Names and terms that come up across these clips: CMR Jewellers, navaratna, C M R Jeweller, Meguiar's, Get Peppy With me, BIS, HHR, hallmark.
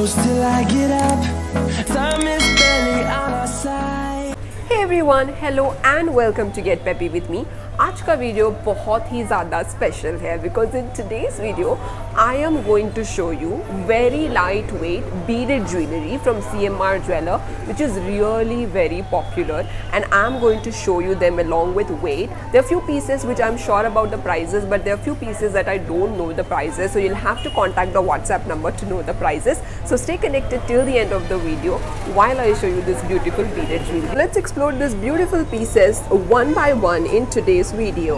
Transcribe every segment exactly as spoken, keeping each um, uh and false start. close till I get up. Time is barely on our side. Hey everyone, hello and welcome to Get Peppy With me. आज का video बहुत ही ज़्यादा special है because in today's video I am going to show you very lightweight beaded jewelry from C M R Jeweller which is really very popular and I am going to show you them along with weight. There are few pieces which I am sure about the prices but there are few pieces that I don't know the prices so you'll have to contact the WhatsApp number to know the prices. So stay connected till the end of the video while I show you this beautiful beaded jewelry. Let's explore these beautiful pieces one by one in today's video.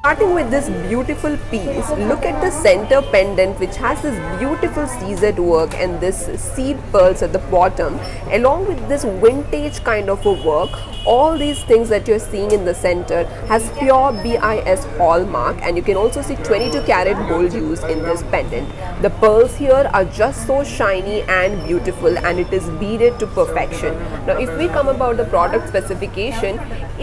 Starting with this beautiful piece, look at the center pendant which has this beautiful C Z work and this seed pearls at the bottom along with this vintage kind of a work. All these things that you're seeing in the center has pure B I S hallmark and you can also see twenty-two karat gold used in this pendant. The pearls here are just so shiny and beautiful and it is beaded to perfection. Now if we come about the product specification,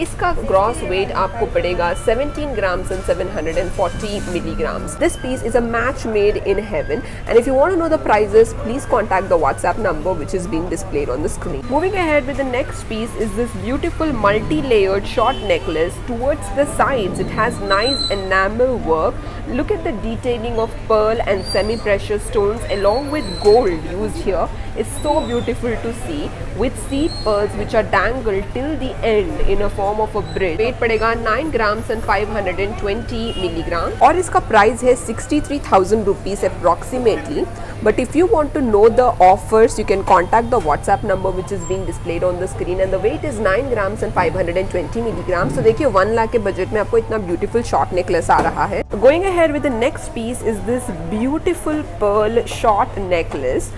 iska gross weight aapko padega seventeen grams and seven hundred forty milligrams. This piece is a match made in heaven and if you want to know the prices, please contact the WhatsApp number which is being displayed on the screen. Moving ahead with the next piece is this beautiful multi-layered short necklace. Towards the sides it has nice enamel work. Look at the detailing of pearl and semi-precious stones along with gold used here. It's so beautiful to see with seed pearls which are dangled till the end in a form of a braid. Weight padega nine grams and five hundred twenty milligrams और इसका price है sixty-three thousand rupees approximately. But if you want to know the offers, you can contact the WhatsApp number which is being displayed on the screen and the weight is nine grams and five hundred twenty milligrams. So देखिए one lakh के budget में आपको इतना beautiful short necklace आ रहा है. Going ahead with the next piece is this beautiful pearl short necklace.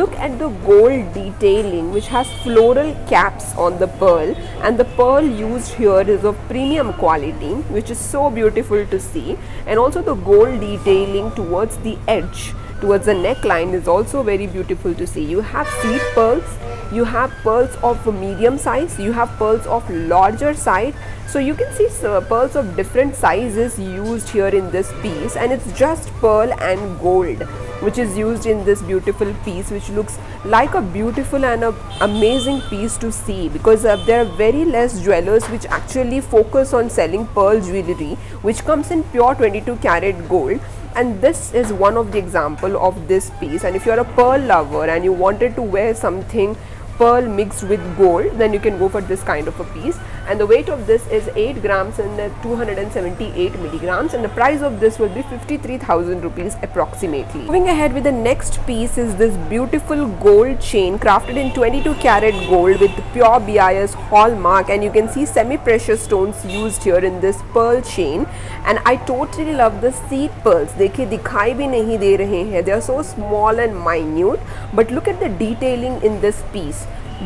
Look at the gold detailing which has floral caps on the pearl and the pearl used here is of premium quality which is so beautiful to see and also the gold detailing towards the edge. Towards the neckline is also very beautiful to see. You have seed pearls, you have pearls of medium size, you have pearls of larger size. So you can see pearls of different sizes used here in this piece and it's just pearl and gold which is used in this beautiful piece which looks like a beautiful and a amazing piece to see because uh, there are very less jewelers which actually focus on selling pearl jewelry which comes in pure twenty-two karat gold. And this is one of the example of this piece and if you are a pearl lover and you wanted to wear something pearl mixed with gold then you can go for this kind of a piece and the weight of this is eight grams and two hundred seventy-eight milligrams and the price of this will be fifty-three thousand rupees approximately. Moving ahead with the next piece is this beautiful gold chain crafted in twenty-two karat gold with pure B I S hallmark and you can see semi-precious stones used here in this pearl chain and I totally love the seed pearls. Dekhiye dikhai bhi nahi de rahe hain. They are so small and minute but look at the detailing in this piece.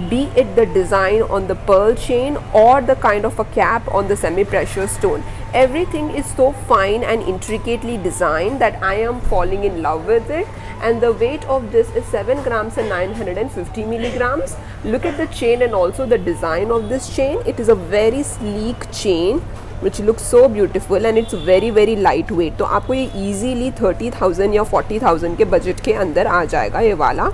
Be it the design on the pearl chain or the kind of a cap on the semi-precious stone. Everything is so fine and intricately designed that I am falling in love with it and the weight of this is seven grams and nine hundred fifty milligrams. Look at the chain and also the design of this chain. It is a very sleek chain which looks so beautiful and it's very very lightweight. तो आपको ये easily thirty thousand या forty thousand के budget के अंदर आ जाएगा ये वाला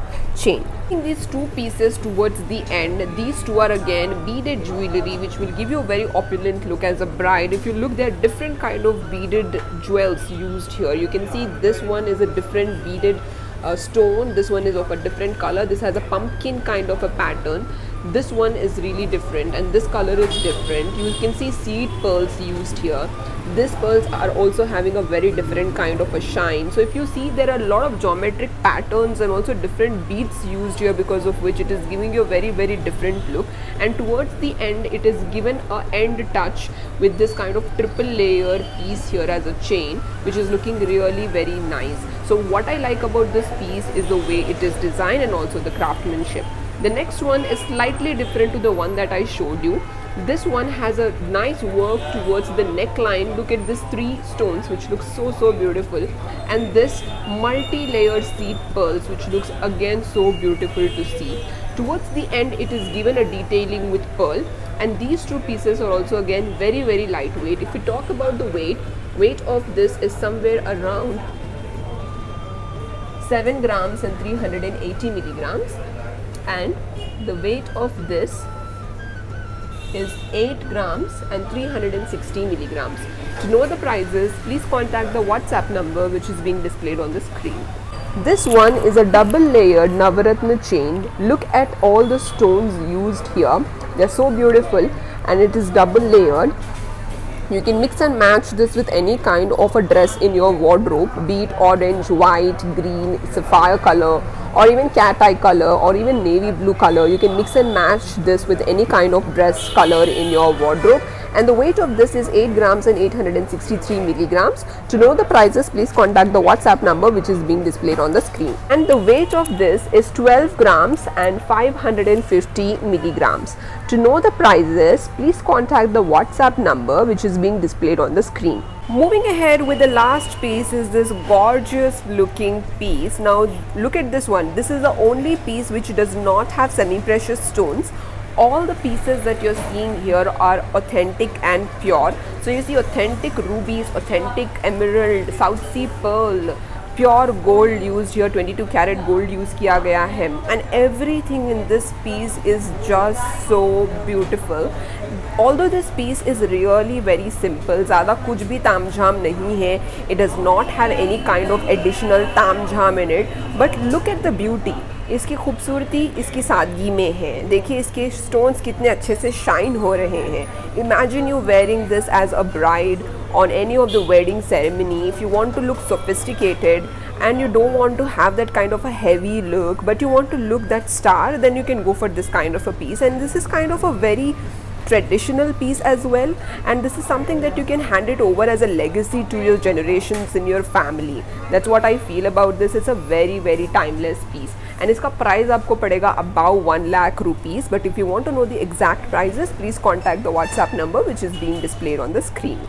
chain. These two pieces towards the end, these two are again beaded jewelry which will give you a very opulent look as a bride. If you look, there are different kind of beaded jewels used here. You can see this one is a different beaded uh, stone, this one is of a different color, this has a pumpkin kind of a pattern, this one is really different and this color is different. You can see seed pearls used here. These pearls are also having a very different kind of a shine. So if you see, there are a lot of geometric patterns and also different beads used here because of which it is giving you a very very different look and towards the end it is given a end touch with this kind of triple layer piece here as a chain which is looking really very nice. So what I like about this piece is the way it is designed and also the craftsmanship. The next one is slightly different to the one that I showed you. This one has a nice work towards the neckline. Look at these three stones which looks so so beautiful and this multi-layered seed pearls which looks again so beautiful to see. Towards the end it is given a detailing with pearl and these two pieces are also again very very lightweight. If we talk about the weight, weight of this is somewhere around seven grams and three hundred eighty milligrams, and the weight of this is eight grams and three hundred sixty milligrams. To know the prices, please contact the WhatsApp number which is being displayed on the screen. This one is a double layered navaratna chain. Look at all the stones used here. They're so beautiful and it is double layered. You can mix and match this with any kind of a dress in your wardrobe, be it orange, white, green, sapphire color, or even cat eye color, or even navy blue color. You can mix and match this with any kind of dress color in your wardrobe. And the weight of this is eight grams and eight hundred sixty-three milligrams. To know the prices, please contact the WhatsApp number which is being displayed on the screen. And the weight of this is twelve grams and five hundred fifty milligrams. To know the prices, please contact the WhatsApp number which is being displayed on the screen. Moving ahead with the last piece is this gorgeous looking piece. Now look at this one. This is the only piece which does not have semi-precious stones. All the pieces that you're seeing here are authentic and pure. So you see authentic rubies, authentic emerald, South Sea pearl, pure gold used here, twenty-two karat gold use kiya gaya hai. And everything in this piece is just so beautiful. Although this piece is really very simple, ज़्यादा कुछ भी तामझाम नहीं है. It does not have any kind of additional तामझाम in it. But look at the beauty. इसकी खूबसूरती इसकी सादगी में है. देखिए इसके stones कितने अच्छे से shine हो रहे हैं. Imagine you wearing this as a bride on any of the wedding ceremony. If you want to look sophisticated and you don't want to have that kind of a heavy look, but you want to look that star, then you can go for this kind of a piece. And this is kind of a very traditional piece as well, and this is something that you can hand it over as a legacy to your generations in your family. That's what I feel about this. It's a very very timeless piece, and its price aapko padega above one lakh rupees. But if you want to know the exact prices, please contact the WhatsApp number which is being displayed on the screen.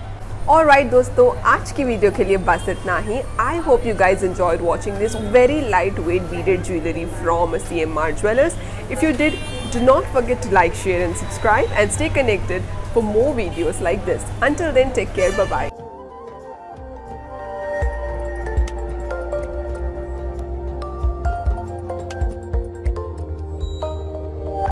Alright दोस्तों, आज की video के लिए बस इतना ही. I hope you guys enjoyed watching this very lightweight beaded jewelry from C M R Jewellers. If you did, do not forget to like, share and subscribe, and stay connected for more videos like this. Until then, take care, bye bye.